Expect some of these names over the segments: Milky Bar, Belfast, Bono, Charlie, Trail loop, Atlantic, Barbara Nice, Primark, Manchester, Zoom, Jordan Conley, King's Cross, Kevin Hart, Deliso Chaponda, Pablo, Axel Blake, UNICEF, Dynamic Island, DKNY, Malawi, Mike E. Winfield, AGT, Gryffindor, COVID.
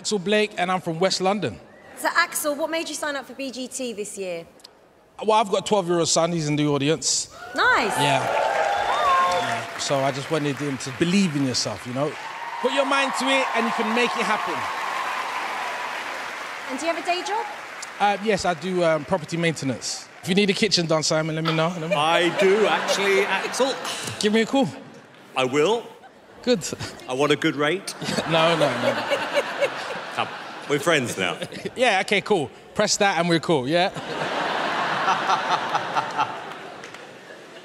Axel Blake and I'm from West London. So Axel, what made you sign up for BGT this year? Well, I've got a 12-year-old son, he's in the audience. Nice. Yeah. So I just wanted him to believe in yourself, you know? Put your mind to it and you can make it happen. And do you have a day job? Yes, I do property maintenance. If you need a kitchen done, Simon, let me know. I do, actually, Axel. Give me a call. I will. Good. I want a good rate. No. Come. We're friends now. Yeah, okay, cool. Press that and we're cool, yeah?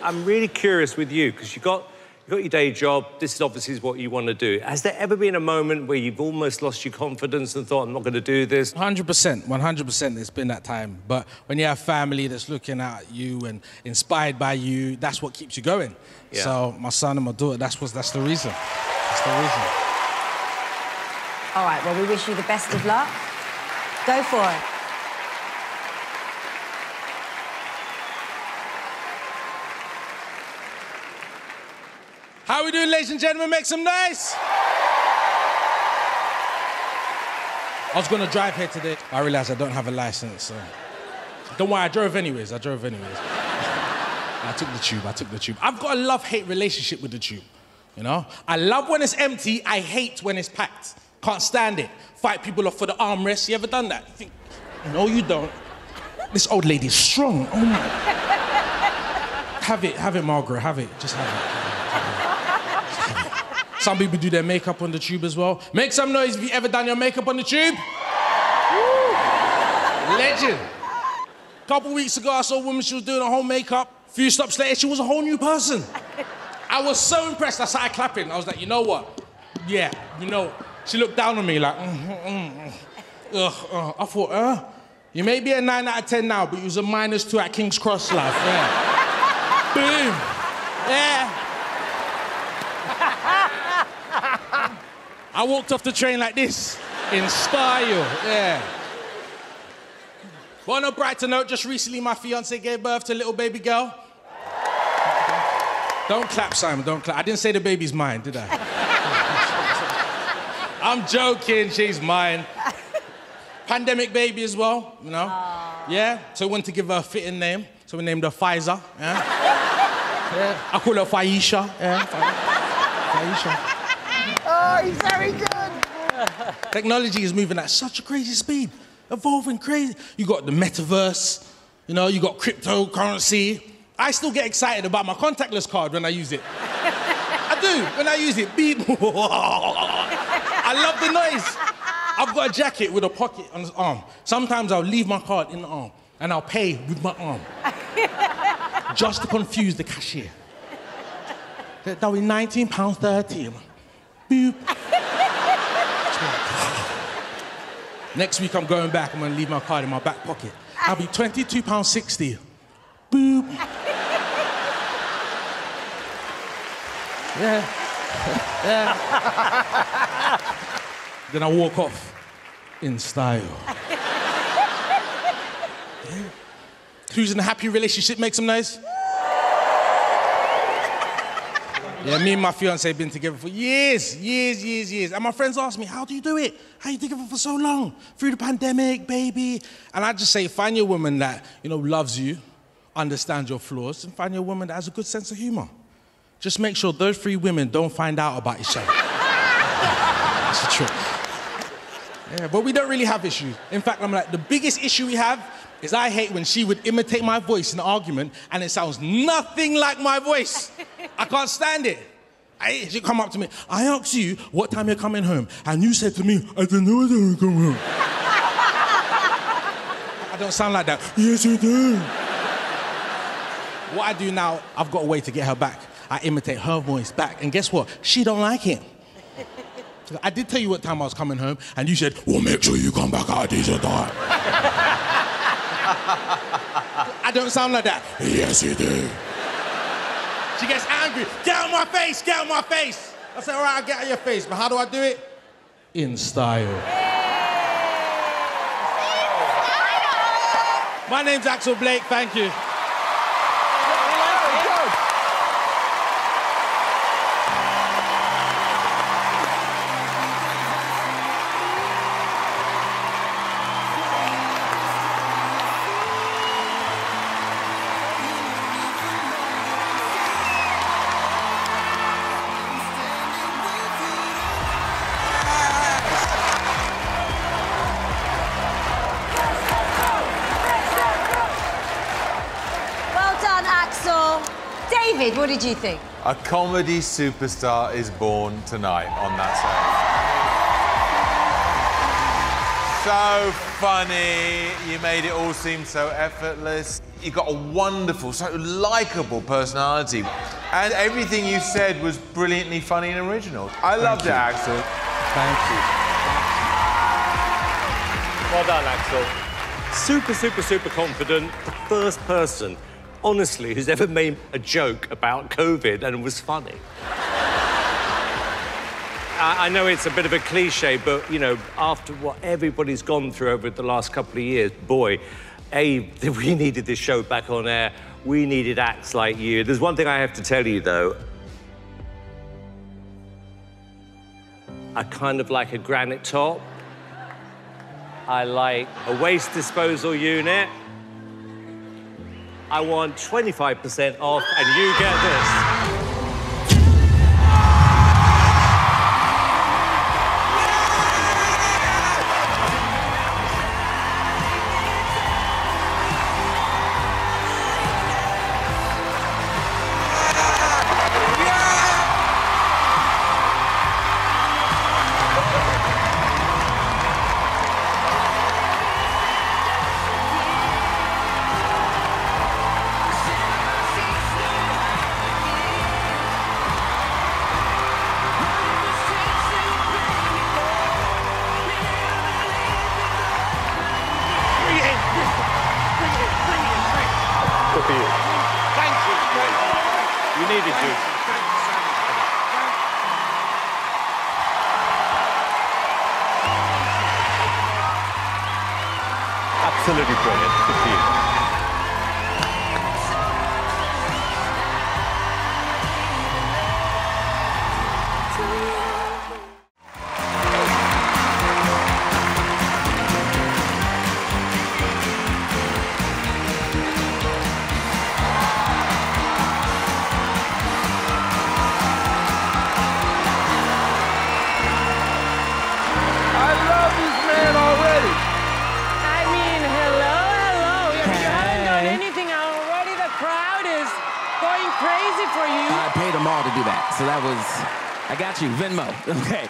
I'm really curious with you, because you got your day job. This is obviously what you want to do. Has there ever been a moment where you've almost lost your confidence and thought, I'm not going to do this? 100%. It's been that time. But when you have family that's looking at you and inspired by you, that's what keeps you going. Yeah. So my son and my daughter, that's the reason. That's the reason. All right, well, we wish you the best of luck. Go for it. How we doing, ladies and gentlemen? Make some noise. I was going to drive here today. I realised I don't have a licence, so... Don't worry, I drove anyways. I took the tube. I've got a love-hate relationship with the tube, you know? I love when it's empty, I hate when it's packed. Can't stand it. Fight people off for the armrest. You ever done that? You think, no, you don't. This old lady's strong. Oh, my... Have it, Margaret, have it. Just have it. Some people do their makeup on the tube as well. Make some noise if you've ever done your makeup on the tube. Woo. Legend. A couple weeks ago, I saw a woman, she was doing her whole makeup. A few stops later, she was a whole new person. I was so impressed, I started clapping. I was like, you know what? Yeah, you know. She looked down on me like, I thought, you may be a 9 out of 10 now, but you was a -2 at King's Cross life. Yeah. Boom. Yeah. I walked off the train like this, in style, yeah. But on a brighter note, just recently my fiancée gave birth to a little baby girl. Don't clap, Simon, don't clap. I didn't say the baby's mine, did I? I'm joking, she's mine. Pandemic baby as well, you know? Yeah, so we wanted to give her a fitting name, so we named her Pfizer, yeah? Yeah. I call her Faisha, yeah? Faisha. Oh, he's very good. Technology is moving at such a crazy speed, evolving crazy. You got the metaverse, you know, you got cryptocurrency. I still get excited about my contactless card when I use it. I do, when I use it, beep. I love the noise. I've got a jacket with a pocket on his arm. Sometimes I'll leave my card in the arm and I'll pay with my arm. Just to confuse the cashier. That'll be £19.30. Boop. Next week I'm going back, I'm going to leave my card in my back pocket. I'll be £22.60. Boop. Yeah. Yeah. Then I walk off in style. Yeah. Who's in a happy relationship? Make some noise. Yeah, me and my fiance have been together for years. And my friends ask me, how do you do it? How are you together for so long? Through the pandemic, baby. And I just say, find your woman that, you know, loves you, understands your flaws, and find your woman that has a good sense of humor. Just make sure those three women don't find out about each other. That's the trick. Yeah, but we don't really have issues. In fact, I'm like, the biggest issue we have is I hate when she would imitate my voice in an argument and it sounds nothing like my voice. I can't stand it. She come up to me, I asked you what time you're coming home, and you said to me, I don't know what time you come home. I don't sound like that. Yes, you do. What I do now, I've got a way to get her back. I imitate her voice back, and guess what? She don't like it. I did tell you what time I was coming home, and you said, well, make sure you come back at a decent time. I don't sound like that. Yes, you do. She gets angry. Get out of my face! Get out of my face! I say, all right, I'll get out of your face, but how do I do it? In style. Yay! My name's Axel Blake, thank you. David, what did you think? A comedy superstar is born tonight on That Sound. So funny. You made it all seem so effortless. You've got a wonderful, so likeable personality. And everything you said was brilliantly funny and original. I loved it, Axel. Thank you. Well done, Axel. Super, super, super confident. The first person, honestly, who's ever made a joke about COVID and was funny. I know it's a bit of a cliche, but, you know, after what everybody's gone through over the last couple of years, boy, A, we needed this show back on air. We needed acts like you. There's one thing I have to tell you, though. I kind of like a granite top. I like a waste disposal unit. I want 25% off, and you get this. Absolutely brilliant. Good for you. I love this man already. Crazy for you. I paid them all to do that, so that was... I got you, Venmo. Okay.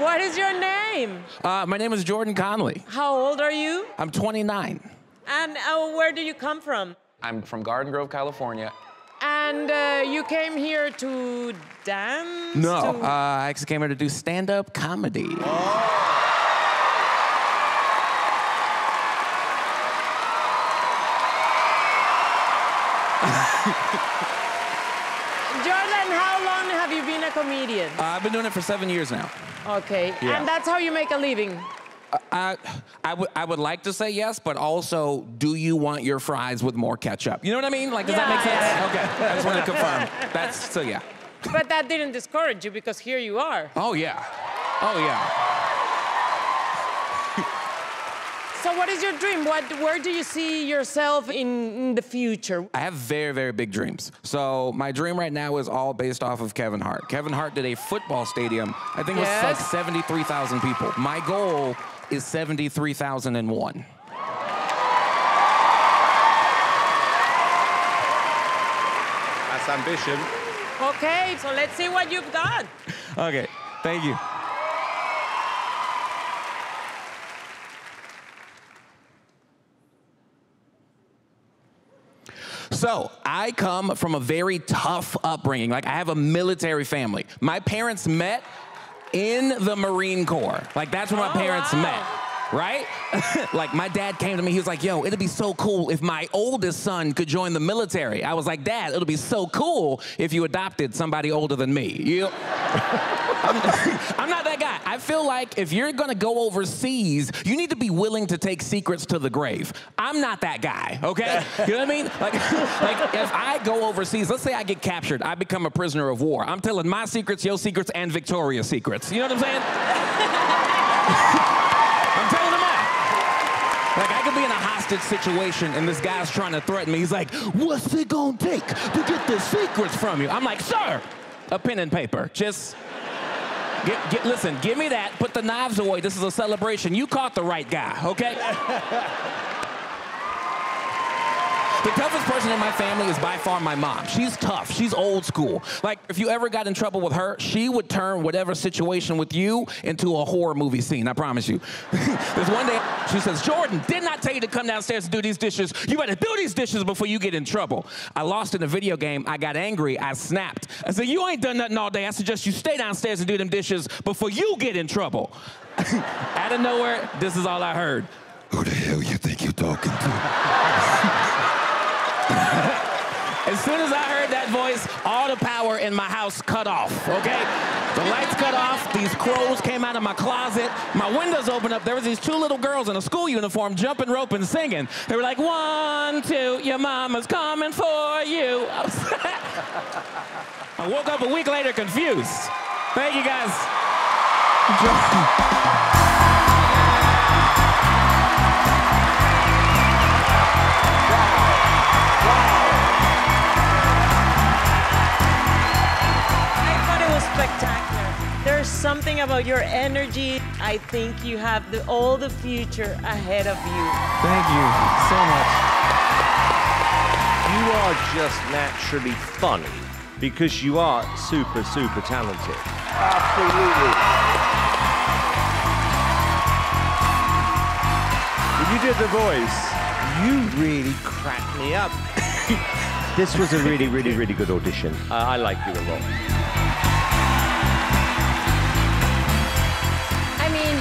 What is your name? My name is Jordan Conley. How old are you? I'm 29. And where do you come from? I'm from Garden Grove, California. And you came here to dance? No, to... I actually came here to do stand-up comedy. Oh. Jordan, how long have you been a comedian? I've been doing it for 7 years now. Okay, yeah. And that's how you make a living? I would like to say yes, but also, do you want your fries with more ketchup? You know what I mean? Like, does that make sense? Yeah. Okay, I just want to confirm. That's, so yeah. But that didn't discourage you, because here you are. Oh, yeah. Oh, yeah. So what is your dream? Where do you see yourself in the future? I have very, very big dreams. So my dream right now is all based off of Kevin Hart. Kevin Hart did a football stadium. I think yes. It was like 73,000 people. My goal is 73,001. That's ambition. Okay, so let's see what you've got. Okay, thank you. So, I come from a very tough upbringing. Like, I have a military family. My parents met in the Marine Corps. Like, that's where my parents met, right? Like, my dad came to me, he was like, yo, it'd be so cool if my oldest son could join the military. I was like, Dad, it'll be so cool if you adopted somebody older than me. You... I'm not that guy. I feel like if you're gonna go overseas, you need to be willing to take secrets to the grave. I'm not that guy, okay? You know what I mean? Like if I go overseas, let's say I get captured, I become a prisoner of war. I'm telling my secrets, your secrets, and Victoria's secrets. You know what I'm saying? I'm telling them all. Like, I could be in a hostage situation and this guy's trying to threaten me. He's like, what's it gonna take to get the secrets from you? I'm like, sir, a pen and paper, just... listen, give me that, put the knives away, this is a celebration. You caught the right guy, okay? The toughest person in my family is by far my mom. She's tough. She's old school. Like, if you ever got in trouble with her, she would turn whatever situation with you into a horror movie scene, I promise you. There's one day she says, Jordan, didn't I tell you to come downstairs to do these dishes? You better do these dishes before you get in trouble. I lost in a video game. I got angry. I snapped. I said, you ain't done nothing all day. I suggest you stay downstairs and do them dishes before you get in trouble. Out of nowhere, this is all I heard. Who the hell you think you're talking to? As soon as I heard that voice, all the power in my house cut off, okay? The lights cut off, these crows came out of my closet, my windows opened up, there was these two little girls in a school uniform jumping rope and singing. They were like, 1, 2, your mama's coming for you. I woke up a week later confused. Thank you guys. Spectacular. There's something about your energy. I think you have all the future ahead of you. Thank you so much. You are just naturally funny because you are super, super talented. Absolutely. When you did the voice, you really cracked me up. This was a really, really, really good audition. I like you a lot.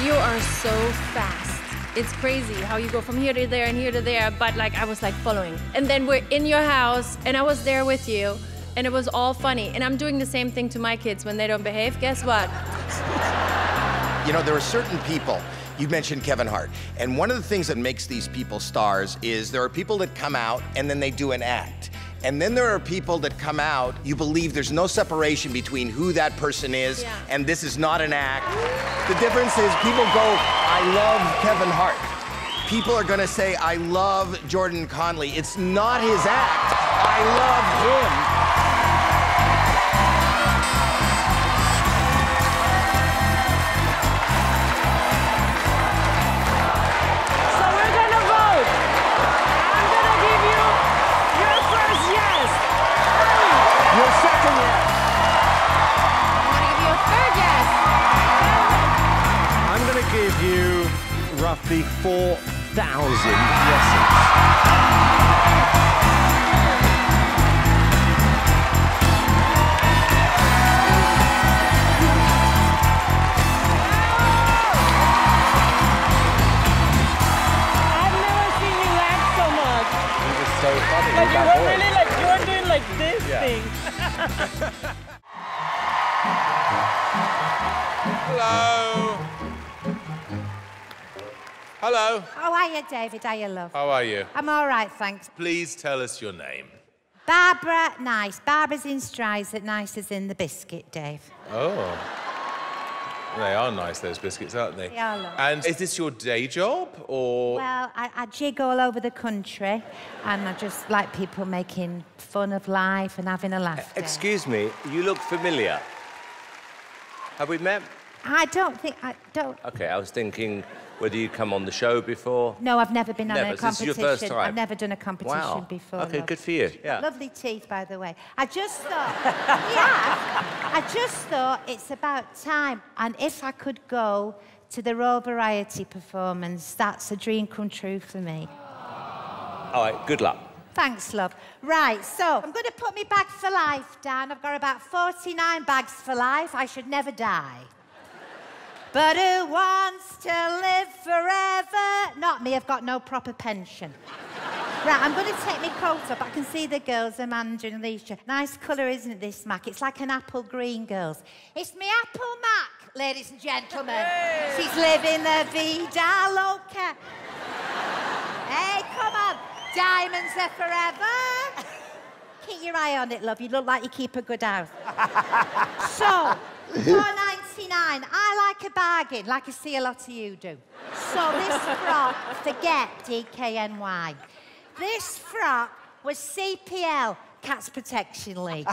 You are so fast. It's crazy how you go from here to there and here to there, but like I was like following. And then we're in your house and I was there with you and it was all funny. And I'm doing the same thing to my kids when they don't behave. Guess what? You know, there are certain people. You mentioned Kevin Hart. And one of the things that makes these people stars is there are people that come out and then they do an act. And then there are people that come out, you believe there's no separation between who that person is and this is not an act. The difference is people go, I love Kevin Hart. People are gonna say, I love Jordan Conley. It's not his act. I love him. Give you roughly 4,000 yeses. I've never seen you laugh so much. You're just so funny. But you were really like, you were doing like this thing. Hello. Hello. How are you, David? How are you, love? How are you? I'm all right, thanks. Please tell us your name. Barbara Nice. Barbara's in Strides, that Nice is in the biscuit, Dave. Oh. They are nice, those biscuits, aren't they? They are, love. And is this your day job, or...? Well, I jig all over the country, and I just like people making fun of life and having a laugh. Excuse me, you look familiar. Have we met? I don't think... I don't... OK, I was thinking... Whether you come on the show before? No, I've never been on a competition. This is your first time. I've never done a competition before. Okay, love. Good for you. Yeah. Lovely teeth, by the way. I just thought, I just thought it's about time. And if I could go to the Royal Variety performance, that's a dream come true for me. All right, good luck. Thanks, love. Right, so I'm going to put my bag for life down. I've got about 49 bags for life. I should never die. But who wants to live forever? Not me, I've got no proper pension. Right, I'm going to take my coat off. I can see the girls, Amanda and Alicia. Nice colour, isn't it, this Mac? It's like an apple green, girls. It's me apple Mac, ladies and gentlemen. Hey. She's living the vida loca. Hey, come on. Diamonds are forever. Keep your eye on it, love. You look like you keep a good house. So... £4.99. I like a bargain, like I see a lot of you do. So this frock, forget DKNY. This frock was CPL, Cats Protection League.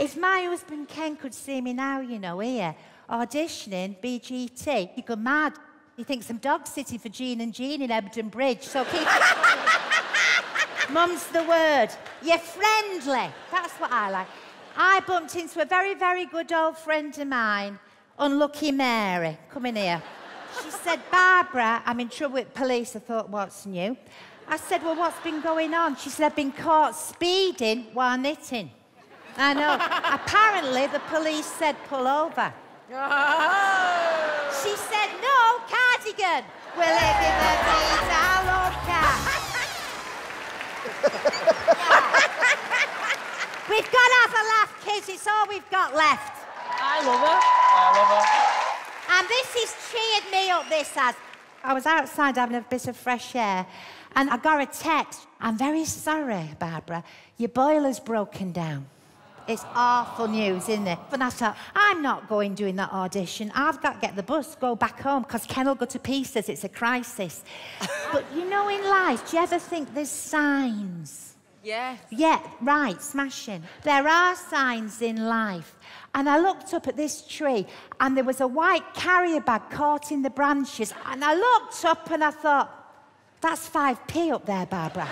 If my husband Ken could see me now, you know, here, auditioning BGT, he'd go mad. He thinks I'm Dog City for Jean and Jean in Ebden Bridge, so keep it. Mum's the word. You're friendly. That's what I like. I bumped into a very, very good old friend of mine, Unlucky Mary. Come in here. She said, Barbara, I'm in trouble with police. I thought, what's new? I said, well, what's been going on? She said, I've been caught speeding while knitting. I know. Apparently, the police said, pull over. Oh. She said, no, cardigan. Will it be the pizza? I love cat. We've got to have a laugh, kids. It's all we've got left. I love her. I love her. And this has cheered me up, this has. I was outside having a bit of fresh air, and I got a text. I'm very sorry, Barbara. Your boiler's broken down. It's awful news, isn't it? And I thought, I'm not going doing that audition. I've got to get the bus, go back home, because Ken will go to pieces. It's a crisis. But you know, in life, do you ever think there's signs? Yes. Yeah, right, smashing. There are signs in life. And I looked up at this tree, and there was a white carrier bag caught in the branches. And I looked up, and I thought, that's 5p up there, Barbara.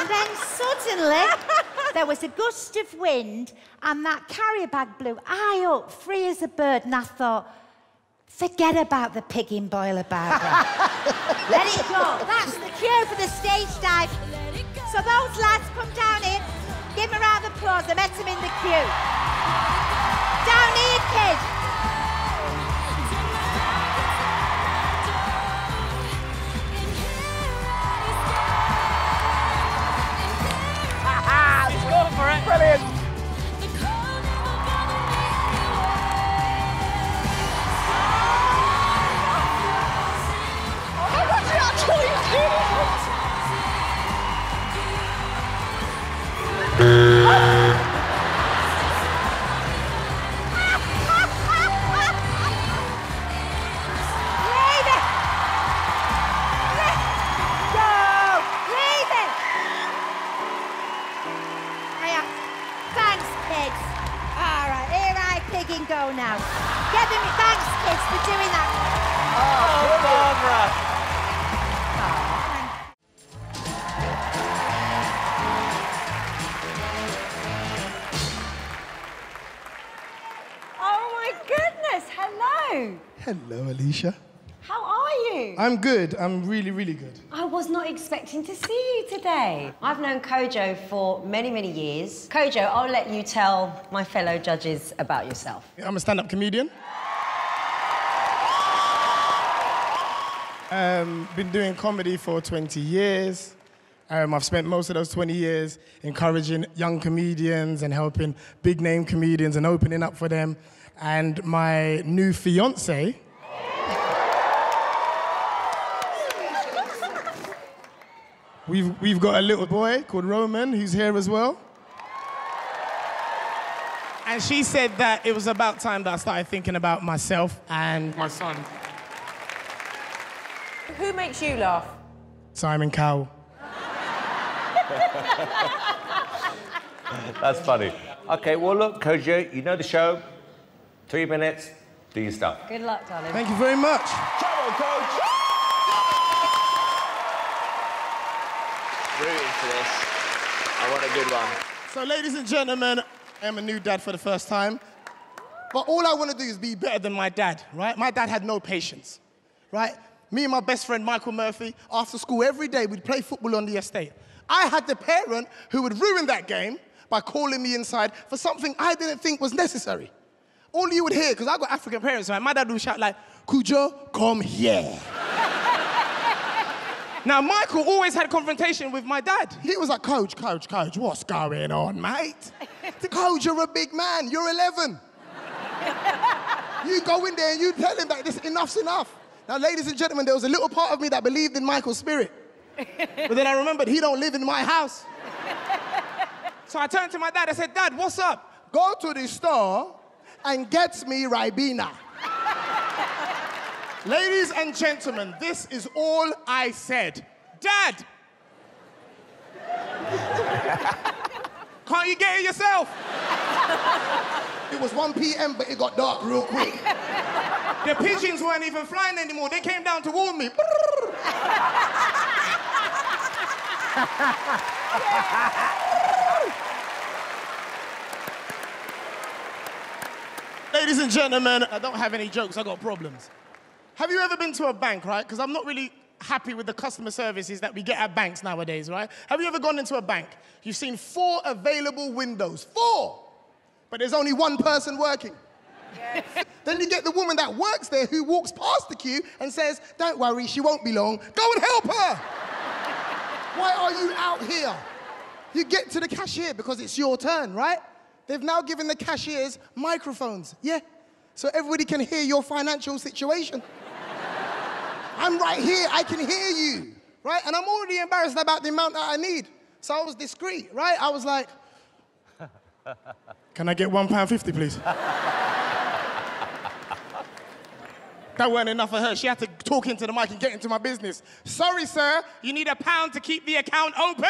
And then suddenly, there was a gust of wind and that carrier bag blew high up, free as a bird, and I thought, forget about the pig in boiler, Barbara. Let it go. That's the cue for the stage dive. So those lads, come down in. Give them a round of applause. I met them in the queue. Down here, kid. Brilliant. How much you actually did it? I'm good. I'm really, really good. I was not expecting to see you today. I've known Kojo for many, many years. Kojo, I'll let you tell my fellow judges about yourself. I'm a stand-up comedian. Been doing comedy for 20 years. I've spent most of those 20 years encouraging young comedians and helping big-name comedians and opening up for them. And my new fiancé... We've got a little boy called Roman, who's here as well. And she said that it was about time that I started thinking about myself and... my son. Who makes you laugh? Simon Cowell. That's funny. OK, well, look, Kojo, you know the show. 3 minutes, do your stuff. Good luck, darling. Thank you very much. Come on, Coach. Rooting for this. I want a good one. So, ladies and gentlemen, I'm a new dad for the first time. But all I want to do is be better than my dad, right? My dad had no patience, right? Me and my best friend, Michael Murphy, after school every day, we'd play football on the estate. I had the parent who would ruin that game by calling me inside for something I didn't think was necessary. All you would hear, because I've got African parents, right? My dad would shout like, Kojo, come here. Now, Michael always had confrontation with my dad. He was like, Coach, Coach, Coach, what's going on, mate? Coach, you're a big man. You're 11. You go in there and you tell him that this enough's enough. Now, ladies and gentlemen, there was a little part of me that believed in Michael's spirit. But then I remembered he don't live in my house. So I turned to my dad. I said, Dad, what's up? Go to the store and get me Ribena. Ladies and gentlemen, this is all I said. Dad! Can't you get it yourself? It was 1 p.m., but it got dark real quick. The pigeons weren't even flying anymore. They came down toward me. Ladies and gentlemen, I don't have any jokes, I got problems. Have you ever been to a bank, right? Because I'm not really happy with the customer services that we get at banks nowadays, right? Have you ever gone into a bank? You've seen 4 available windows, 4! But there's only 1 person working. Yes. Then you get the woman that works there who walks past the queue and says, don't worry, she won't be long, go and help her! Why are you out here? You get to the cashier because it's your turn, right? They've now given the cashiers microphones, yeah? So everybody can hear your financial situation. I'm right here, I can hear you, right? And I'm already embarrassed about the amount that I need. So I was discreet, right? I was like, can I get £1.50, please? That weren't enough for her. She had to talk into the mic and get into my business. Sorry, sir, you need £1 to keep the account open?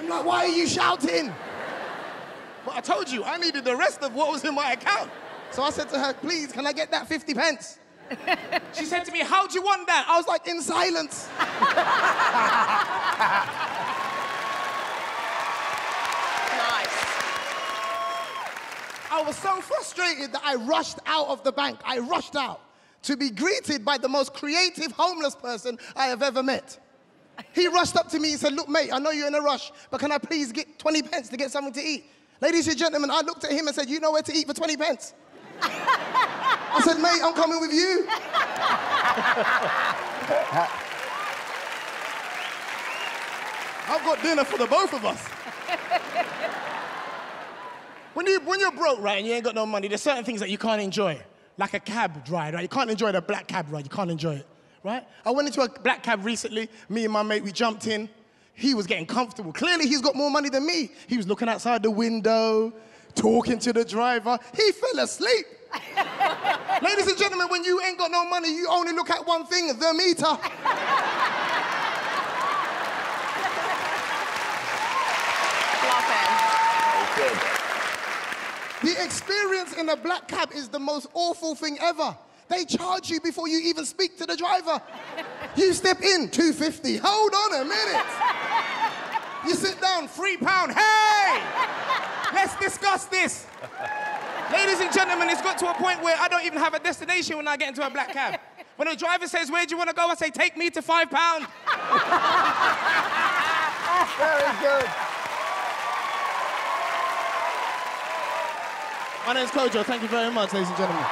I'm like, why are you shouting? But I told you, I needed the rest of what was in my account. So I said to her, please, can I get that 50p? She said to me, how do you want that? I was like, in silence. Nice. I was so frustrated that I rushed out of the bank. I rushed out to be greeted by the most creative homeless person I have ever met. He rushed up to me and said, look, mate, I know you're in a rush, but can I please get 20p to get something to eat? Ladies and gentlemen, I looked at him and said, you know where to eat for 20p? I said, mate, I'm coming with you. I've got dinner for the both of us. When you're broke, right, and you ain't got no money, there's certain things that you can't enjoy. Like a cab ride, right? You can't enjoy the black cab ride, you can't enjoy it, right? I went into a black cab recently, me and my mate, we jumped in. He was getting comfortable. Clearly, he's got more money than me. He was looking outside the window, talking to the driver. He fell asleep. Ladies and gentlemen, when you ain't got no money, you only look at one thing, the meter. The experience in a black cab is the most awful thing ever. They charge you before you even speak to the driver. You step in, £2.50. Hold on a minute. You sit down, £3. Hey! Let's discuss this. Ladies and gentlemen, it's got to a point where I don't even have a destination when I get into a black cab. When the driver says, where do you want to go? I say, take me to £5. Very good. My name's Kojo. Thank you very much, ladies and gentlemen.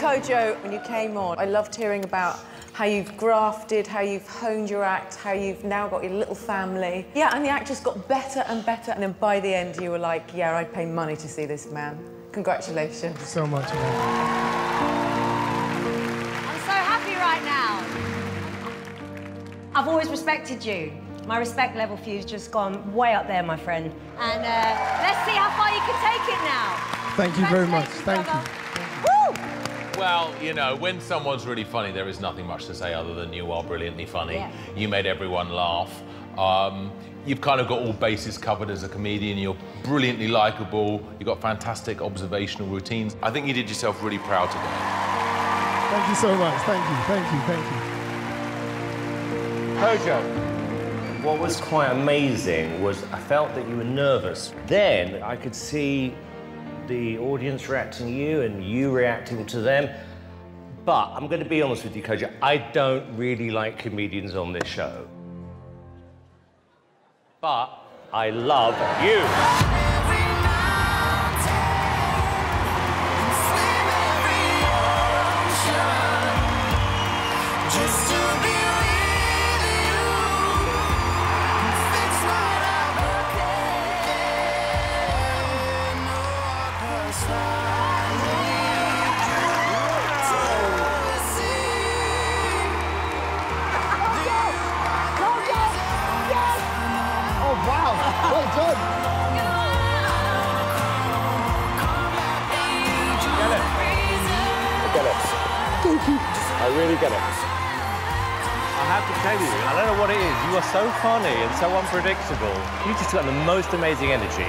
Kojo, when you came on, I loved hearing about how you've grafted, how you've honed your act, how you've now got your little family. Yeah, and the act just got better and better. And then by the end, you were like, yeah, I'd pay money to see this man. Congratulations. Thank you so much, man. I'm so happy right now. I've always respected you. My respect level for you's just gone way up there, my friend. And let's see how far you can take it now. Thank you very much. Thank you. Well, you know, when someone's really funny, there is nothing much to say other than you are brilliantly funny. Yeah. You made everyone laugh. You've kind of got all bases covered as a comedian. You're brilliantly likeable. You've got fantastic observational routines. I think you did yourself really proud today. Thank you so much. Thank you, thank you, thank you. Kojo, what was quite amazing was I felt that you were nervous. Then I could see the audience reacting to you and you reacting to them. But I'm going to be honest with you, Kojo, I don't really like comedians on this show. But I love you. I really get it. I have to tell you, I don't know what it is. You are so funny and so unpredictable. You've just got the most amazing energy.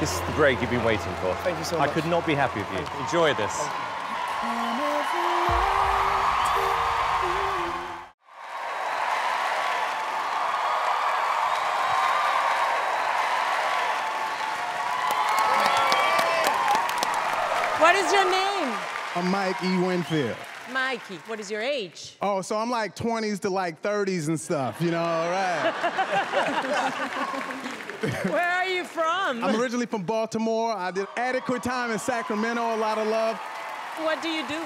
This is the break you've been waiting for. Thank you so much. I could not be happy with you. Enjoy this. What is your name? I'm Mike E. Winfield. Mikey, what is your age? Oh, so I'm like 20s to like 30s and stuff, you know, all right. Where are you from? I'm originally from Baltimore. I did adequate time in Sacramento, a lot of love. What do you do?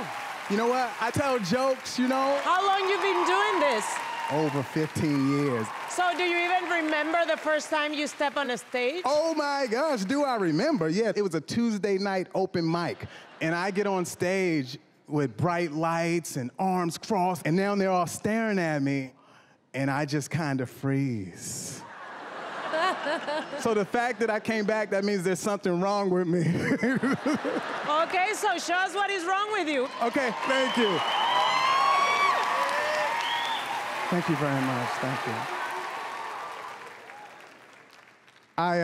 You know what? I tell jokes, you know. How long you been doing this? Over 15 years. So do you even remember the first time you stepped on a stage? Oh my gosh, do I remember? Yeah, it was a Tuesday night open mic, and I get on stage with bright lights and arms crossed, and now they're all staring at me, and I just kind of freeze. So the fact that I came back, that means there's something wrong with me. Okay, so show us what is wrong with you. Okay, thank you. Thank you very much, thank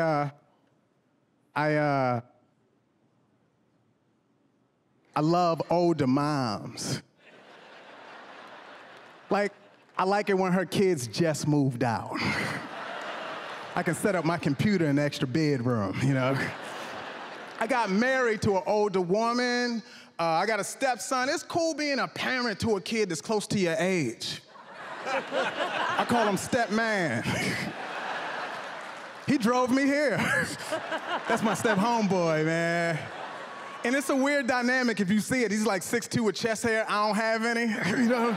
you. I love older moms. Like, I like it when her kids just moved out. I can set up my computer in the extra bedroom, you know? I got married to an older woman. I got a stepson. It's cool being a parent to a kid that's close to your age. I call him stepman. He drove me here. That's my step homeboy, man. And it's a weird dynamic if you see it. He's like 6'2" with chest hair. I don't have any, you know?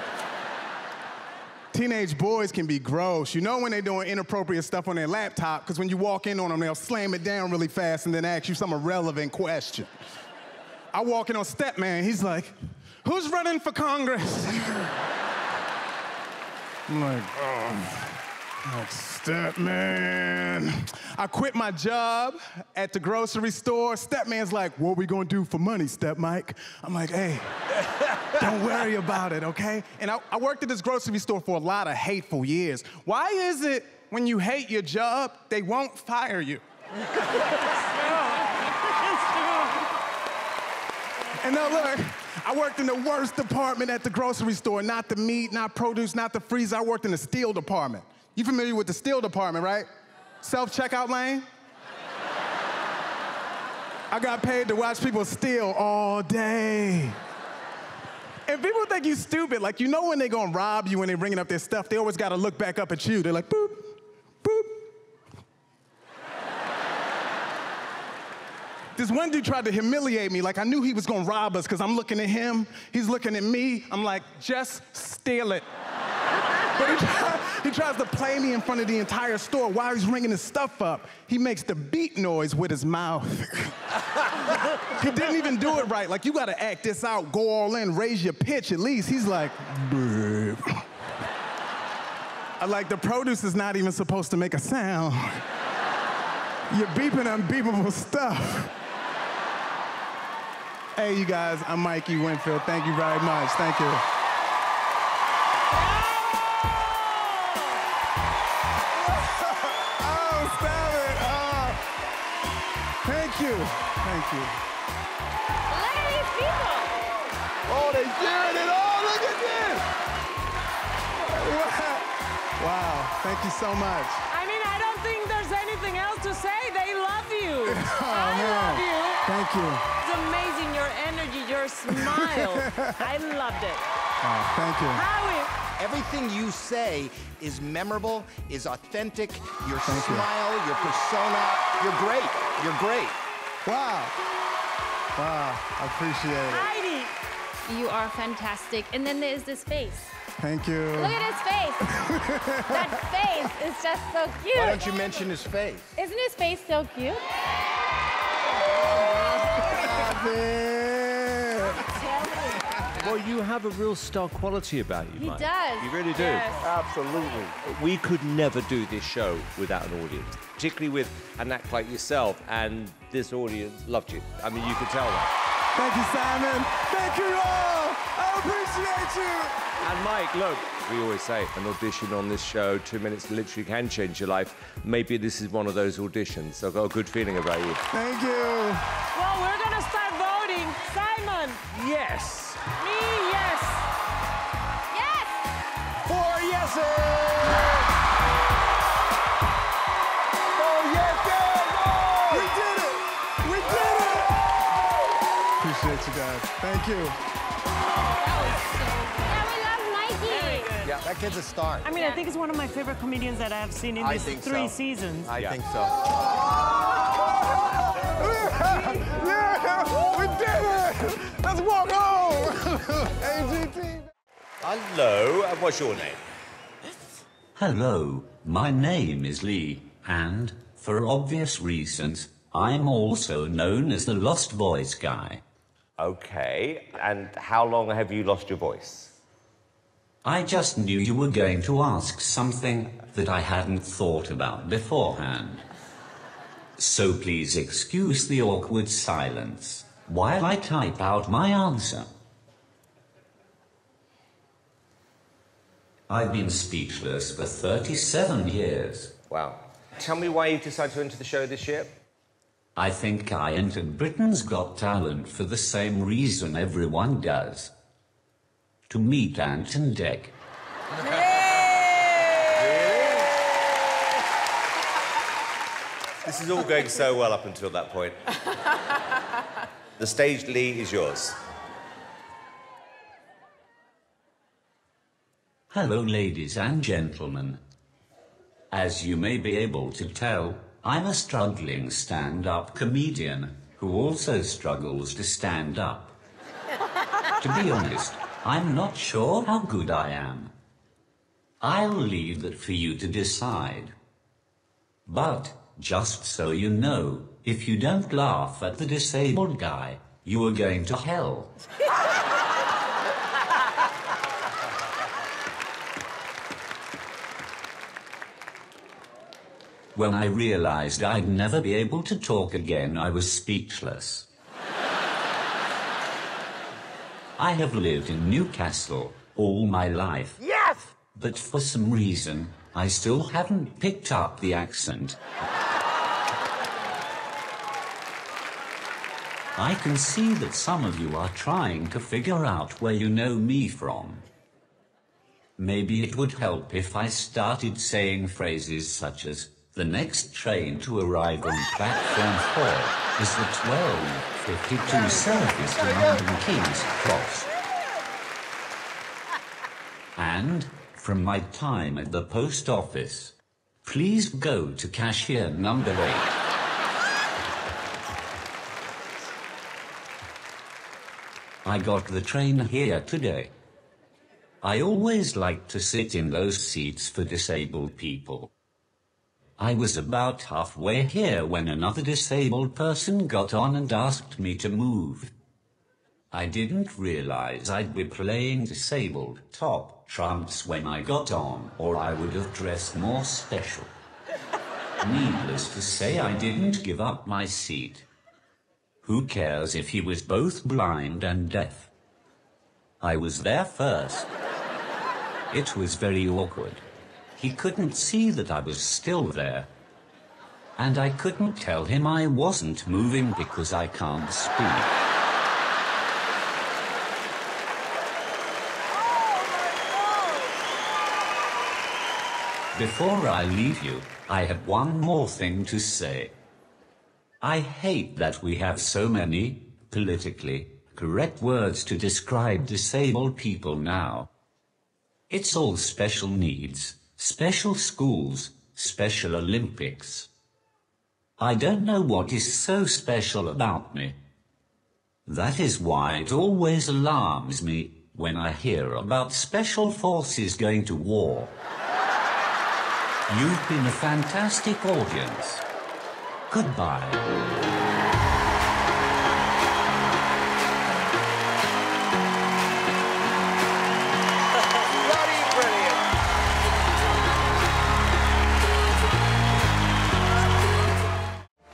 Teenage boys can be gross. You know when they're doing inappropriate stuff on their laptop, because when you walk in on them, they'll slam it down really fast and then ask you some irrelevant question. I walk in on stepman. He's like, who's running for Congress? I'm like, oh, like stepman. I quit my job at the grocery store. Stepman's like, what are we gonna do for money, Step Mike? I'm like, hey, don't worry about it, okay? And I worked at this grocery store for a lot of hateful years. Why is it when you hate your job, they won't fire you? And now look, I worked in the worst department at the grocery store. Not the meat, not produce, not the freezer. I worked in the steel department. You familiar with the steel department, right? Self-checkout lane? I got paid to watch people steal all day. And people think you stupid. Like, you know when they're gonna rob you when they're bringing up their stuff, they always gotta look back up at you. They're like, boop, boop. This one dude tried to humiliate me. Like, I knew he was gonna rob us because I'm looking at him. He's looking at me. I'm like, just steal it. But he tries to play me in front of the entire store while he's ringing his stuff up. He makes the beat noise with his mouth. He didn't even do it right. Like, you gotta act this out, go all in, raise your pitch at least. He's like, babe. I'm like, the produce is not even supposed to make a sound. You're beeping unbeepable stuff. Hey, you guys, I'm Mike E. Winfield. Thank you very much. Thank you. Oh, stop it. Thank you. Thank you. Look at these people. Oh, they're hearing it all. Look at this. Wow. Thank you so much. I mean, I don't think there's anything else to say. They love you. Oh, I love you. Thank you. It's amazing, your energy, your smile. I loved it. Oh, thank you. Howie. Everything you say is memorable, is authentic. Your smile, your persona, you're great. You're great. Wow. Wow, I appreciate it. Heidi, you are fantastic. And then there's this face. Thank you. Look at his face. That face is just so cute. Why don't you mention his face? Isn't his face so cute? Stop it. Well, you have a real star quality about you, Mike. He does. You really do. Yes. Absolutely. We could never do this show without an audience, particularly with an act like yourself, and this audience loved you. I mean, you could tell that. Thank you, Simon. Thank you all. I appreciate you. And Mike, look, we always say an audition on this show, 2 minutes literally can change your life. Maybe this is one of those auditions. I've got a good feeling about you. Thank you. Well, we're going to start voting. Simon. Yes. Me, yes. Yes. 4 yeses. Thank you. That was so good. Yeah, we love Mikey. Yeah, that kid's a star. I mean, yeah. I think it's one of my favorite comedians that I've seen in these 3 seasons. I think so. Yeah, we did it! Let's walk home! AGT. Hello, and what's your name? Hello, my name is Lee, and for obvious reasons, I'm also known as the Lost Voice Guy. Okay, and how long have you lost your voice? I just knew you were going to ask something that I hadn't thought about beforehand. So please excuse the awkward silence while I type out my answer. I've been speechless for 37 years. Wow. Tell me why you decided to enter the show this year. I think I entered Britain's Got Talent for the same reason everyone does. To meet Ant and Dec. This is all going so well up until that point. The stage, Lee, is yours. Hello, ladies and gentlemen. As you may be able to tell, I'm a struggling stand-up comedian who also struggles to stand up. To be honest, I'm not sure how good I am. I'll leave that for you to decide. But, just so you know, if you don't laugh at the disabled guy, you are going to hell. When I realized I'd never be able to talk again, I was speechless. I have lived in Newcastle all my life. Yes! But for some reason, I still haven't picked up the accent. I can see that some of you are trying to figure out where you know me from. Maybe it would help if I started saying phrases such as, the next train to arrive on platform 4 is the 12:52 service to London King's Cross. And, from my time at the post office, please go to cashier number 8. I got the train here today. I always like to sit in those seats for disabled people. I was about halfway here when another disabled person got on and asked me to move. I didn't realize I'd be playing disabled top trumps when I got on, or I would have dressed more special. Needless to say, I didn't give up my seat. Who cares if he was both blind and deaf? I was there first. It was very awkward. He couldn't see that I was still there. And I couldn't tell him I wasn't moving because I can't speak. Oh my God. Before I leave you, I have one more thing to say. I hate that we have so many, politically, correct words to describe disabled people now. It's all special needs. Special schools, Special Olympics. I don't know what is so special about me. That is why it always alarms me when I hear about special forces going to war. You've been a fantastic audience. Goodbye.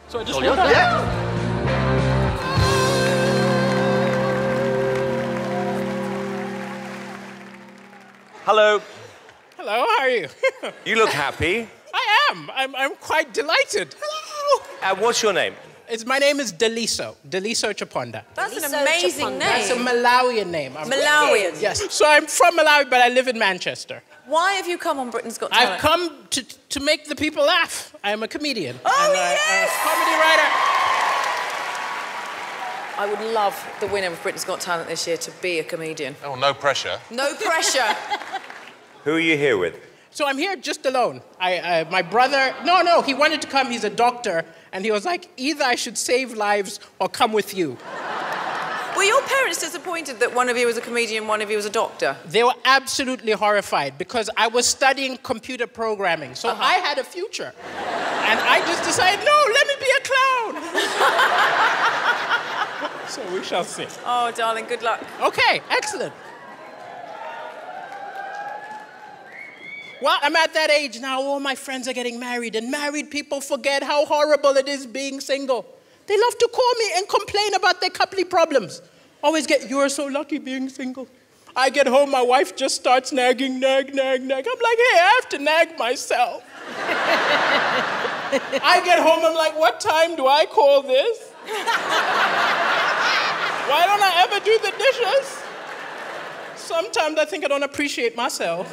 So I just Hello. Hello, how are you? You look happy. I am. I'm quite delighted. Hello. What's your name? My name is Deliso. Deliso Chaponda. That's an amazing name. That's a Malawian name. Malawian? Yes. So I'm from Malawi, but I live in Manchester. Why have you come on Britain's Got Talent? I've come to make the people laugh. I am a comedian. Oh, yes! I'm a comedy writer. I would love the winner of Britain's Got Talent this year to be a comedian. Oh, no pressure. No pressure. Who are you here with? So I'm here just alone. My brother... No, he wanted to come. He's a doctor. And he was like, either I should save lives or come with you. Were your parents disappointed that one of you was a comedian, one of you was a doctor? They were absolutely horrified because I was studying computer programming. So I had a future. And I just decided, no, let me be a clown. So we shall see. Oh, darling, good luck. OK, excellent. Well, I'm at that age now, all my friends are getting married, and married people forget how horrible it is being single. They love to call me and complain about their coupling problems. Always get, you're so lucky being single. I get home, my wife just starts nagging, nag. I'm like, hey, I have to nag myself. I get home, I'm like, what time do I call this? Why don't I ever do the dishes? Sometimes I think I don't appreciate myself.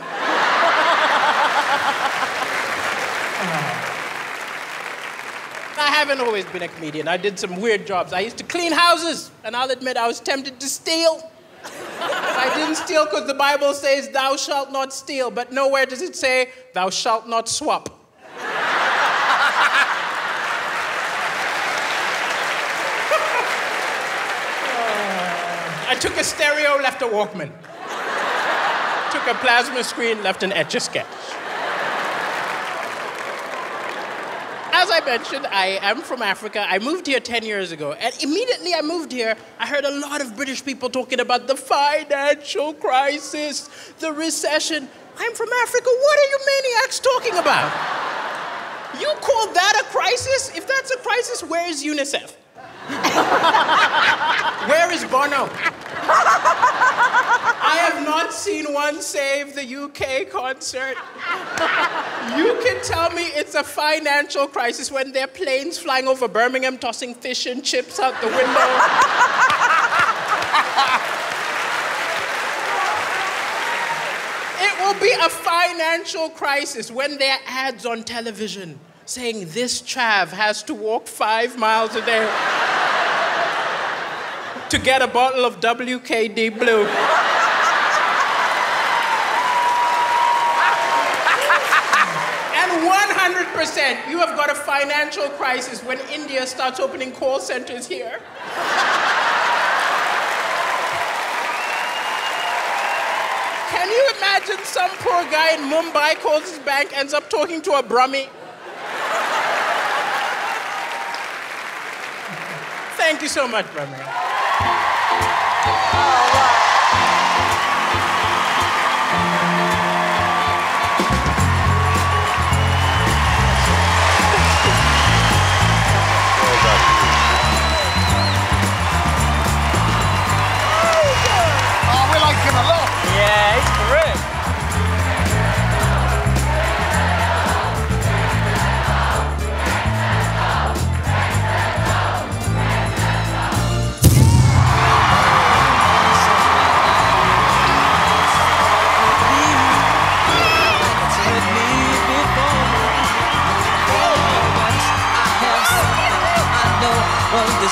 I haven't always been a comedian. I did some weird jobs. I used to clean houses, and I'll admit I was tempted to steal. I didn't steal because the Bible says, thou shalt not steal, but nowhere does it say, thou shalt not swap. I took a stereo, left a Walkman. Took a plasma screen, left an Etch-a-Sketch. As I mentioned, I am from Africa. I moved here 10 years ago. And immediately I moved here, I heard a lot of British people talking about the financial crisis, the recession. I'm from Africa. What are you maniacs talking about? You call that a crisis? If that's a crisis, where is UNICEF? Where is Bono? I have not seen one Save the UK concert. You can tell me it's a financial crisis when there are planes flying over Birmingham tossing fish and chips out the window. It will be a financial crisis when there are ads on television saying this chav has to walk 5 miles a day to get a bottle of WKD Blue. And 100%, you have got a financial crisis when India starts opening call centers here. Can you imagine some poor guy in Mumbai calls his bank, ends up talking to a Brummy? Thank you so much, Roman. Oh, we like him a lot. Yeah, he's terrific.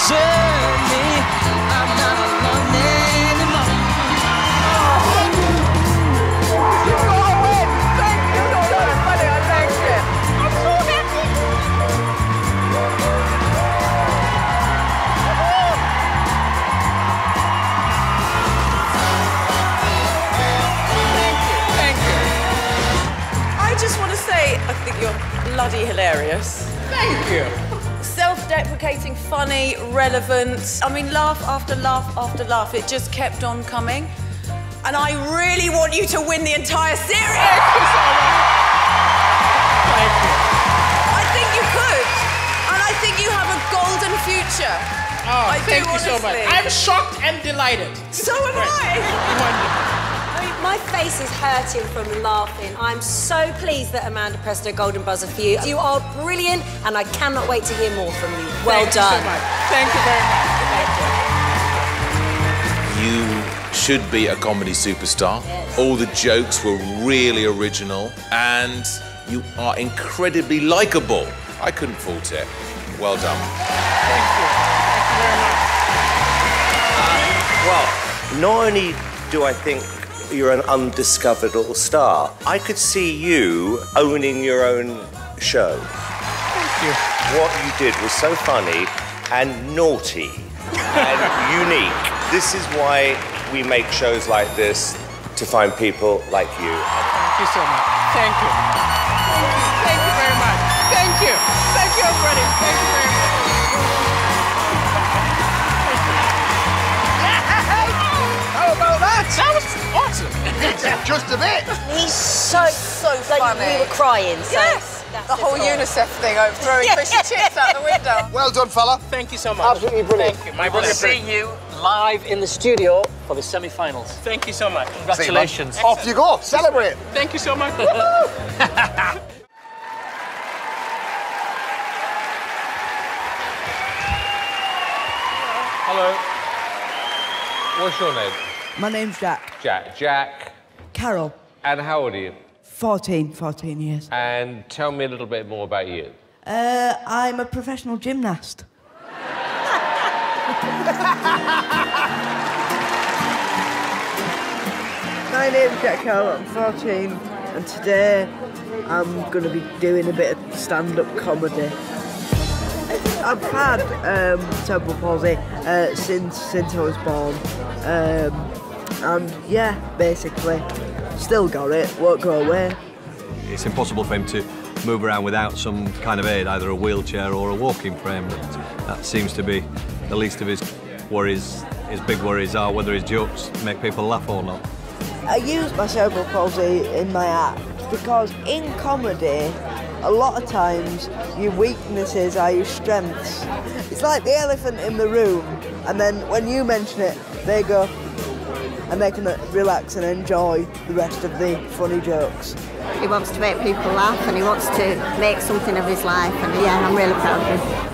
Serve me, I'm not alone anymore. You gotta win! Thank you! No, no, no, buddy, I thank you! I'm so happy! Thank you, thank you. I just want to say, I think you're bloody hilarious. Thank you! Self-deprecating, funny, relevant. I mean, laugh after laugh after laugh. It just kept on coming. And I really want you to win the entire series! Thank you so much. Thank you. I think you could. And I think you have a golden future. Oh, thank you so much. I'm shocked and delighted. So am I. Wonderful. My face is hurting from laughing. I'm so pleased that Amanda pressed her golden buzzer for you. You are brilliant, and I cannot wait to hear more from you. Well done. Thank you very much. Thank you very much. Thank you. You should be a comedy superstar. Yes. All the jokes were really original, and you are incredibly likeable. I couldn't fault it. Well done. Thank you. Well, not only do I think you're an undiscovered little star, I could see you owning your own show. Thank you. What you did was so funny and naughty and unique. This is why we make shows like this, to find people like you. Thank you so much. Thank you. Thank you. Thank you very much. Thank you. Thank you, everybody. Thank you very much. That was awesome. Just a bit. He's so funny. Like, we were crying. So yes. The whole UNICEF thing over throwing fish and chips out the window. Well done, fella. Thank you so much. Absolutely brilliant. Thank you. My brother. See you live in the studio for the semi-finals. Thank you so much. Congratulations. You, off you go. Celebrate. Thank you so much. Hello. What's your name? My name's Jack. Jack. Carroll. And how old are you? 14 years. And tell me a little bit more about you. I'm a professional gymnast. My name's Jack Carroll, I'm 14, and today I'm going to be doing a bit of stand-up comedy. I've had cerebral palsy since I was born. And yeah, basically, still got it, won't go away. It's impossible for him to move around without some kind of aid, either a wheelchair or a walking frame. That seems to be the least of his worries. His big worries are whether his jokes make people laugh or not. I use my cerebral palsy in my act because in comedy, a lot of times, your weaknesses are your strengths. It's like the elephant in the room, and then when you mention it, they go, and they can relax and enjoy the rest of the funny jokes. He wants to make people laugh, and he wants to make something of his life, and yeah, I'm really proud of him.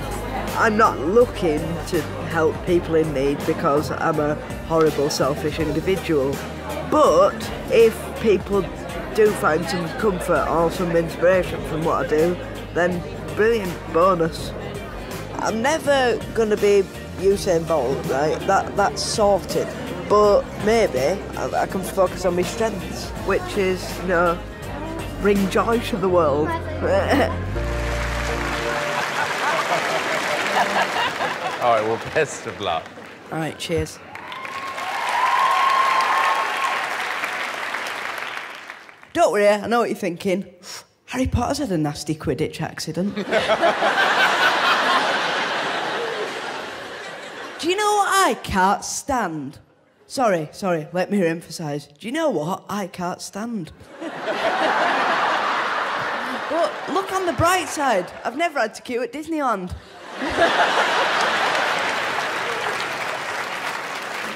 I'm not looking to help people in need because I'm a horrible, selfish individual, but if people do find some comfort or some inspiration from what I do, then brilliant, bonus. I'm never going to be Usain Bolt, right? That's sorted. But maybe I can focus on my strengths, which is, you know, bring joy to the world. All right, well, best of luck. All right, cheers. Don't worry, I know what you're thinking. Harry Potter's had a nasty Quidditch accident. Do you know what I can't stand? Sorry, let me re-emphasise. Do you know what I can't stand? But look on the bright side. I've never had to queue at Disneyland.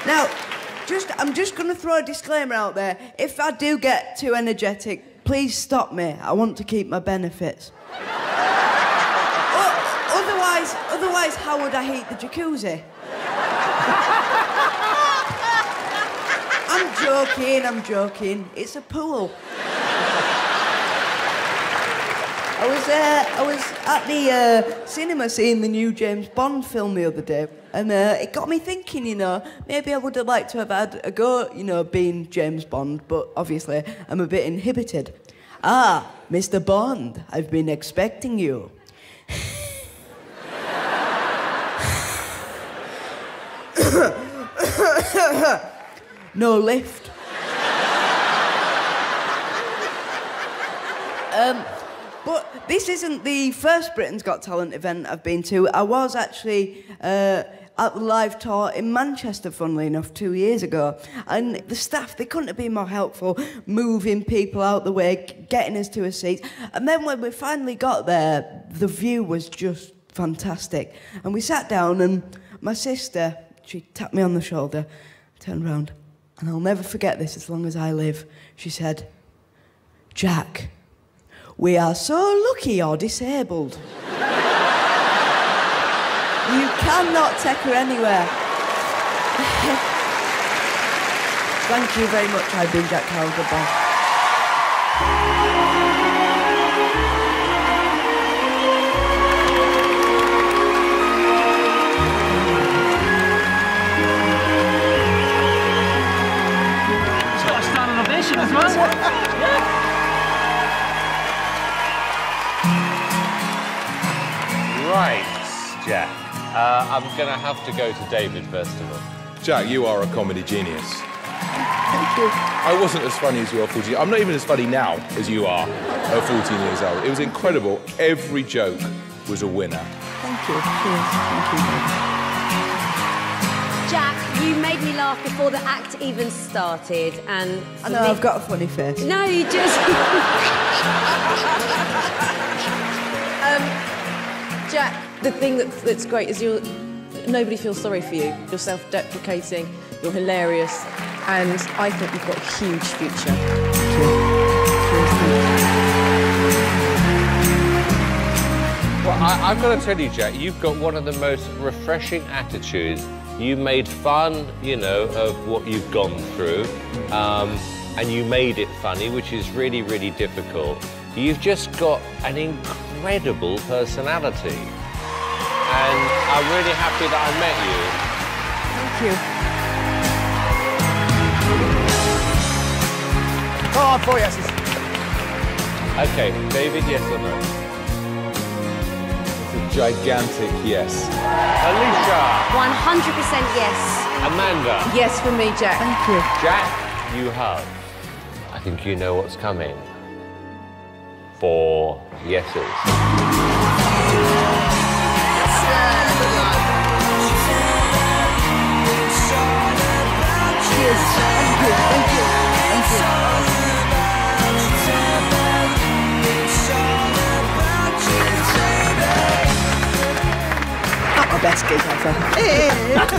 Now, I'm just going to throw a disclaimer out there. If I do get too energetic, please stop me. I want to keep my benefits. Otherwise, how would I heat the jacuzzi? I'm joking. It's a pool. I was at the cinema seeing the new James Bond film the other day, and it got me thinking, you know, maybe I would have liked to have had a go, you know, being James Bond, but obviously I'm a bit inhibited. Ah, Mr. Bond, I've been expecting you. No lift. But this isn't the first Britain's Got Talent event I've been to. I was actually at the live tour in Manchester, funnily enough, 2 years ago. And the staff, they couldn't have been more helpful, moving people out the way, getting us to a seat. And then when we finally got there, the view was just fantastic. And we sat down, and my sister, she tapped me on the shoulder, turned round, and I'll never forget this as long as I live, she said, "Jack, we are so lucky you're disabled. You cannot take her anywhere." Thank you very much. I've been Jack Carroll. Goodbye. As well. Right, Jack. I'm going to have to go to David first of all. Jack, you are a comedy genius. Thank you. I wasn't as funny as you are at 14. I'm not even as funny now as you are at 14 years old. It was incredible. Every joke was a winner. Thank you. Cheers. Thank you. Jack, you made me laugh before the act even started, and... I know, I've got a funny face. No, you just... Jack, the thing that's great is nobody feels sorry for you. You're self-deprecating, you're hilarious, and I think you've got a huge future. Well, I've got to tell you, Jack, you've got one of the most refreshing attitudes. You made fun, you know, of what you've gone through, and you made it funny, which is really, really difficult. You've just got an incredible personality, and I'm really happy that I met you. Thank you. Come on, 4 yeses. OK, David, yes or no? Gigantic yes. Alicia. 100% yes. Amanda. Yes for me, Jack. Thank you. Jack, you have. I think you know what's coming. 4 yeses. Cheers. Thank you. Thank you. Thank you. Best gig ever. Hey,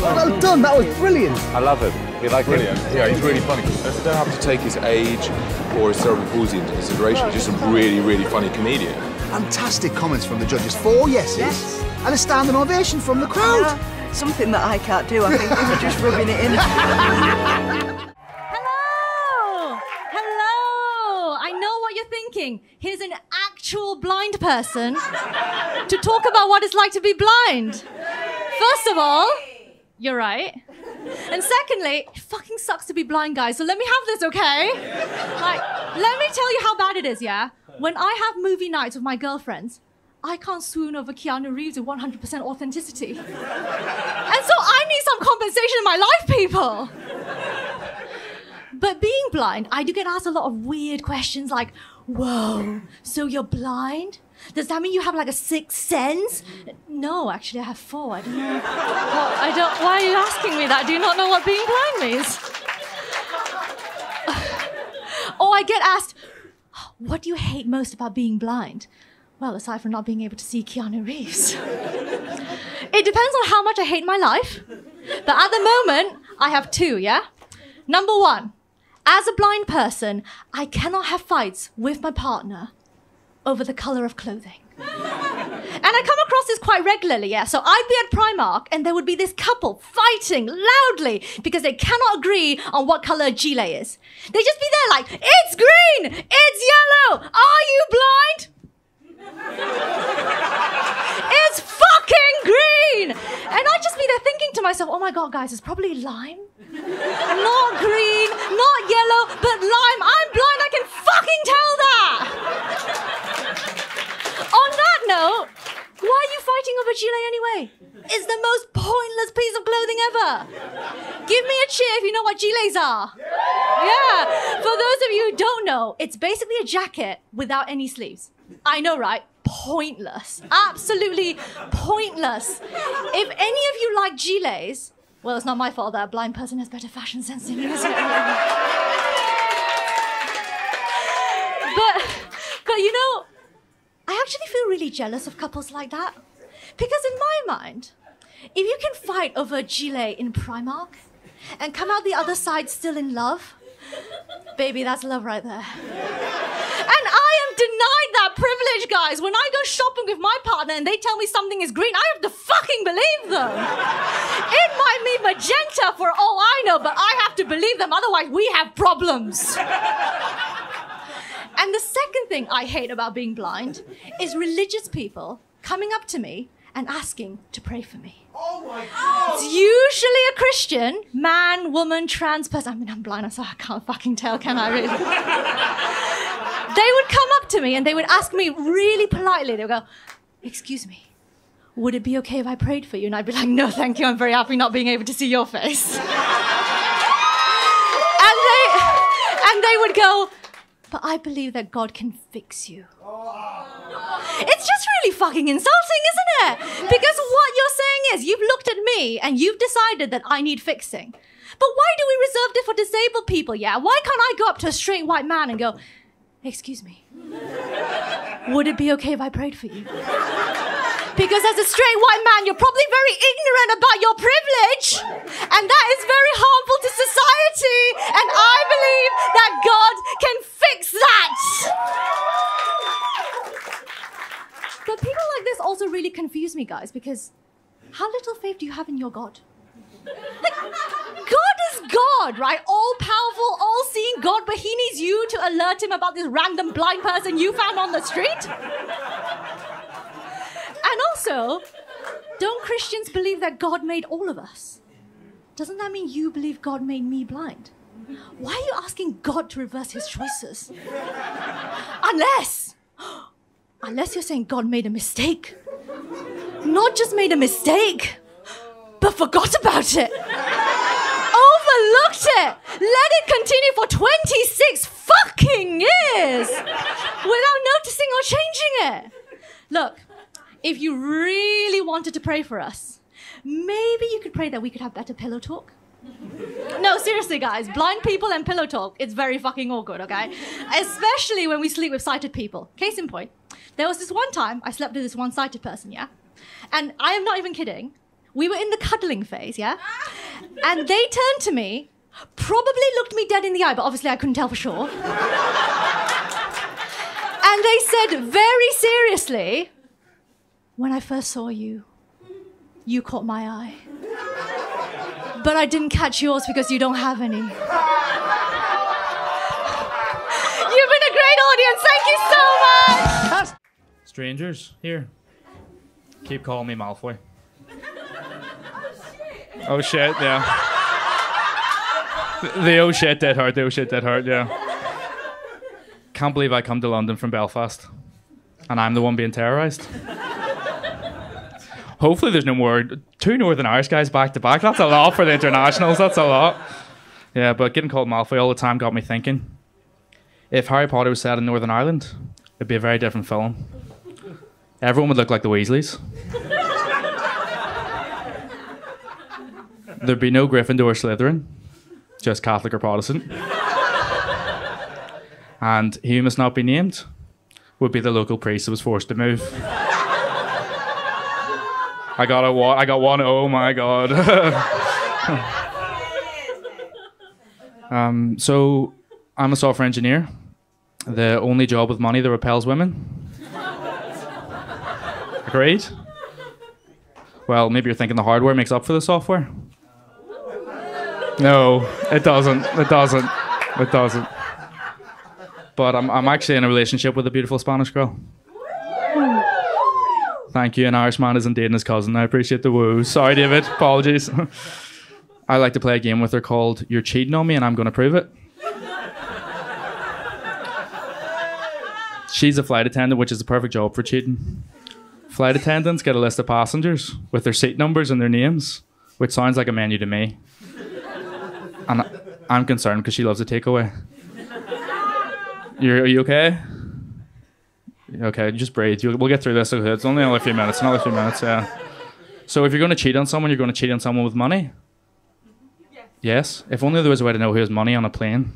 well done, that was brilliant. I love him. You like brilliant. Him? Yeah, he's really funny. You don't have to take his age or his cerebral palsy into consideration. He's just a really, really funny comedian. Fantastic comments from the judges. 4 yeses. Yes. And a standing ovation from the crowd. Something that I can't do. I think they were just rubbing it in. Hello! Hello! I know what you're thinking. Here's an actual blind person to talk about what it's like to be blind. First of all, you're right. And secondly, it fucking sucks to be blind, guys, so let me have this, okay? Like, let me tell you how bad it is, yeah? When I have movie nights with my girlfriends, I can't swoon over Keanu Reeves with 100% authenticity. And so I need some compensation in my life, people. But being blind, I do get asked a lot of weird questions like, whoa, so you're blind? Does that mean you have, like, a sixth sense? No, actually, I have 4. I don't know. Well, I don't... Why are you asking me that? Do you not know what being blind means? Or I get asked, what do you hate most about being blind? Well, aside from not being able to see Keanu Reeves. It depends on how much I hate my life. But at the moment, I have 2, yeah? Number 1, as a blind person, I cannot have fights with my partner over the colour of clothing. And I come across this quite regularly, yeah? So I'd be at Primark and there would be this couple fighting loudly because they cannot agree on what colour a gilet is. They'd just be there like, it's green, it's yellow, are you blind? It's fucking green! And I'd just be there thinking to myself, oh my God, guys, it's probably lime. Not green, not yellow, but lime. I'm blind, I can fucking tell that! On that note, why are you fighting over gilet anyway? It's the most pointless piece of clothing ever. Give me a cheer if you know what gilets are. Yeah, for those of you who don't know, it's basically a jacket without any sleeves. I know, right? Pointless. Absolutely pointless. If any of you like gilets, well, it's not my fault that a blind person has better fashion sense than you, is it? But you know, I actually feel really jealous of couples like that. Because in my mind, if you can fight over a gilet in Primark, and come out the other side still in love? Baby, that's love right there. And I am denied that privilege, guys. When I go shopping with my partner and they tell me something is green, I have to fucking believe them. It might be magenta for all I know, but I have to believe them, otherwise we have problems. And the second thing I hate about being blind is religious people coming up to me and asking to pray for me. Oh my God! It's usually a Christian, man, woman, trans person. I mean, I'm blind, so I can't fucking tell, can I really? They would come up to me and they would ask me really politely. They would go, "Excuse me, would it be okay if I prayed for you?" And I'd be like, "No, thank you. I'm very happy not being able to see your face." and they would go, "But I believe that God can fix you." Oh. It's just really fucking insulting, isn't it? Yes. Because what you're saying is you've looked at me and you've decided that I need fixing. But why do we reserve it for disabled people, yeah? Why can't I go up to a straight white man and go, "Excuse me, would it be okay if I prayed for you?" Because as a straight white man, you're probably very ignorant about your privilege. And that is very harmful to society. And I believe that God can fix that. But people like this also really confuse me, guys, because how little faith do you have in your God? Like, God is God, right? All-powerful, all-seeing God, but he needs you to alert him about this random blind person you found on the street? And also, don't Christians believe that God made all of us? Doesn't that mean you believe God made me blind? Why are you asking God to reverse his choices? Unless you're saying God made a mistake. Not just made a mistake, but forgot about it. Overlooked it. Let it continue for 26 fucking years without noticing or changing it. Look. If you really wanted to pray for us, maybe you could pray that we could have better pillow talk. No, seriously, guys, blind people and pillow talk, it's very fucking awkward, okay? Especially when we sleep with sighted people. Case in point, there was this one time I slept with this one sighted person, yeah? And I am not even kidding. We were in the cuddling phase, yeah? And they turned to me, probably looked me dead in the eye, but obviously I couldn't tell for sure. And they said very seriously, "When I first saw you, you caught my eye. But I didn't catch yours because you don't have any." You've been a great audience. Thank you so much. Strangers, here. Keep calling me Malfoy. Oh, shit, yeah. The oh, shit, dead heart. The oh, shit, dead heart, yeah. Can't believe I come to London from Belfast. And I'm the one being terrorised. Hopefully there's no more. Two Northern Irish guys back to back. That's a lot for the internationals. That's a lot. Yeah, but getting called Malfoy all the time got me thinking. If Harry Potter was set in Northern Ireland, it'd be a very different film. Everyone would look like the Weasleys. There'd be no Gryffindor or Slytherin, just Catholic or Protestant. And he who must not be named would be the local priest that was forced to move. I got one, oh my God. So I'm a software engineer. The only job with money that repels women. Agreed? Well, maybe you're thinking the hardware makes up for the software. No, it doesn't, it doesn't, it doesn't. But I'm actually in a relationship with a beautiful Spanish girl. Thank you. An Irishman isn't dating his cousin. I appreciate the woo. Sorry, David. Apologies. I like to play a game with her called "You're Cheating on Me and I'm Going to Prove It." She's a flight attendant, which is the perfect job for cheating. Flight attendants get a list of passengers with their seat numbers and their names, which sounds like a menu to me. And I'm concerned because she loves a takeaway. Are you okay? Okay, just breathe. We'll get through this. It's only another few minutes. Another few minutes, yeah. So if you're going to cheat on someone, you're going to cheat on someone with money? Yes. Yes? If only there was a way to know who has money on a plane.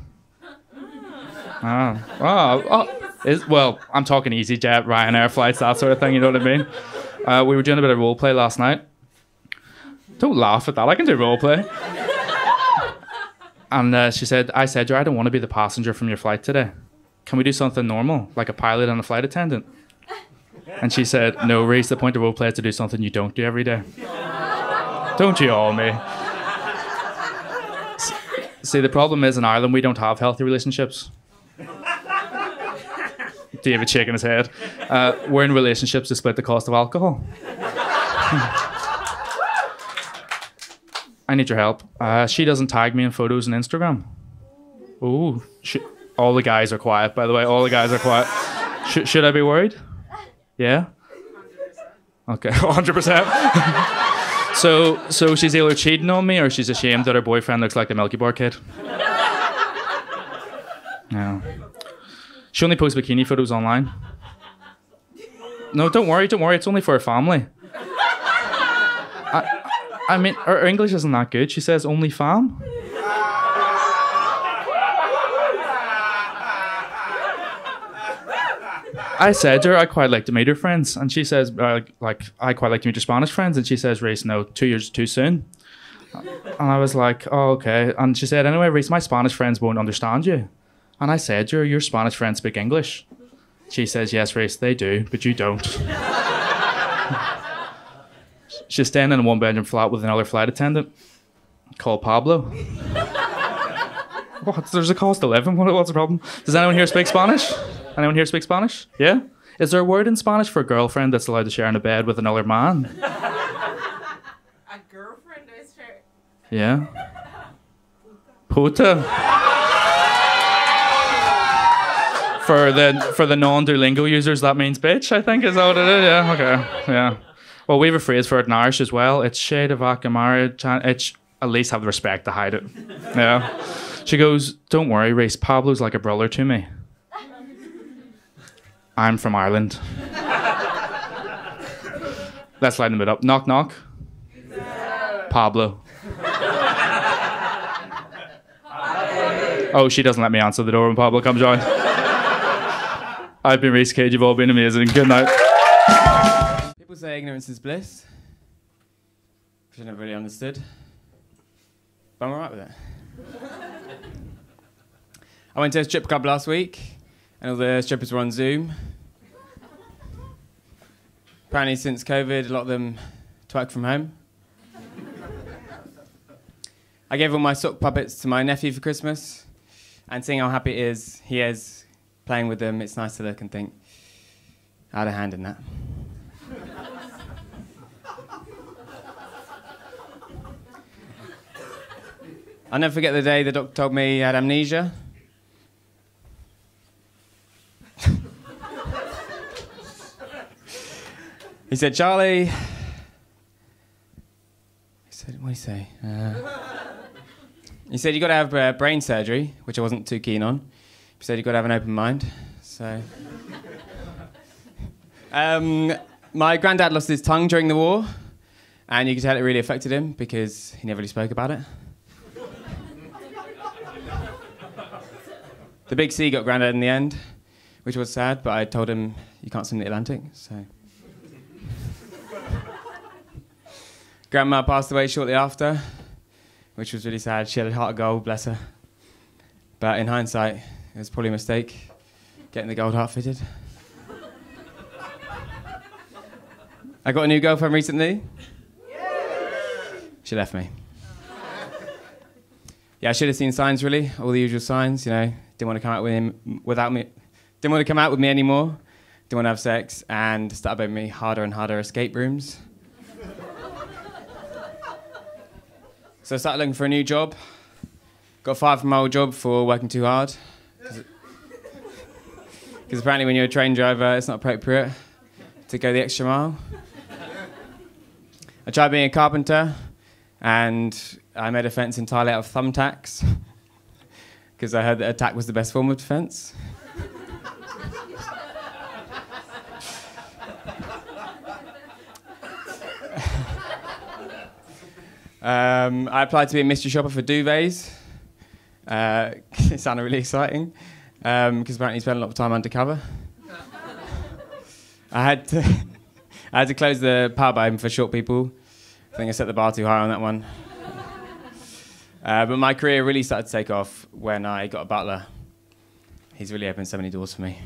Well, I'm talking EasyJet, Ryanair flights, that sort of thing, you know what I mean? We were doing a bit of role play last night. Don't laugh at that. I can do role play. And she said, I said to her, I don't want to be the passenger from your flight today. Can we do something normal, like a pilot and a flight attendant? And she said, no, Reece, the point of role play is to do something you don't do every day. Don't you all me? See, the problem is in Ireland, we don't have healthy relationships. David shaking his head. We're in relationships to split the cost of alcohol. I need your help. She doesn't tag me in photos on Instagram. Ooh, all the guys are quiet, by the way. All the guys are quiet. Should I be worried? Yeah? 100%. Okay, 100%. So she's either cheating on me or she's ashamed that her boyfriend looks like the Milky Bar kid. Yeah. She only posts bikini photos online. No, don't worry, it's only for her family. I mean, her English isn't that good. She says only fam. I said to her, I quite like to meet her friends. And she says, I quite like to meet your Spanish friends. And she says, Reece, no, 2 years too soon. And I was like, oh, okay. And she said, anyway, Reece, my Spanish friends won't understand you. And I said to her, your Spanish friends speak English. She says, yes, Reece, they do, but you don't. She's staying in a one-bedroom flat with another flight attendant called Pablo. What? There's a cost of living. What's the problem? Does anyone here speak Spanish? Anyone here speak Spanish? Yeah? Is there a word in Spanish for a girlfriend that's allowed to share in a bed with another man? A girlfriend is fair. Yeah. Puta. For the non-Duolingo users, that means bitch, I think, is that what it is? Yeah, okay, yeah. Well, we have a phrase for it in Irish as well. It's shade of Akamara. At least have the respect to hide it. Yeah. She goes, don't worry, Reece, Pablo's like a brother to me. I'm from Ireland. Let's lighten it up. Knock, knock. Pablo. Oh, she doesn't let me answer the door when Pablo comes on. I've been Reece Cage. You've all been amazing. Good night. People say ignorance is bliss, which I never really understood, but I'm all right with it. I went to a strip club last week, and all the strippers were on Zoom. Apparently, since COVID, a lot of them twerk from home. I gave all my sock puppets to my nephew for Christmas, and seeing how happy he is playing with them, it's nice to look and think, I had a hand in that. I'll never forget the day the doctor told me I had amnesia. He said, Charlie. I said, what did he say? He said, you've got to have brain surgery, which I wasn't too keen on. He said, you've got to have an open mind. So. My granddad lost his tongue during the war, and you could tell it really affected him because he never really spoke about it. The big C got granddad in the end, which was sad, but I told him, you can't swim the Atlantic, so. Grandma passed away shortly after, which was really sad. She had a heart of gold, bless her. But in hindsight, it was probably a mistake, getting the gold heart fitted. I got a new girlfriend recently. She left me. Yeah, I should have seen signs, really. All the usual signs, you know. Didn't want to come out with him without me. Didn't want to come out with me anymore. Didn't want to have sex, and started building me harder and harder escape rooms. So I started looking for a new job. Got fired from my old job for working too hard. Because apparently when you're a train driver, it's not appropriate to go the extra mile. I tried being a carpenter, and I made a fence entirely out of thumbtacks. Because I heard that a tack was the best form of defence. I applied to be a mystery shopper for duvets. It sounded really exciting, because apparently you spent a lot of time undercover. I had to close the power button for short people. I think I set the bar too high on that one. But my career really started to take off when I got a butler. He's really opened so many doors for me.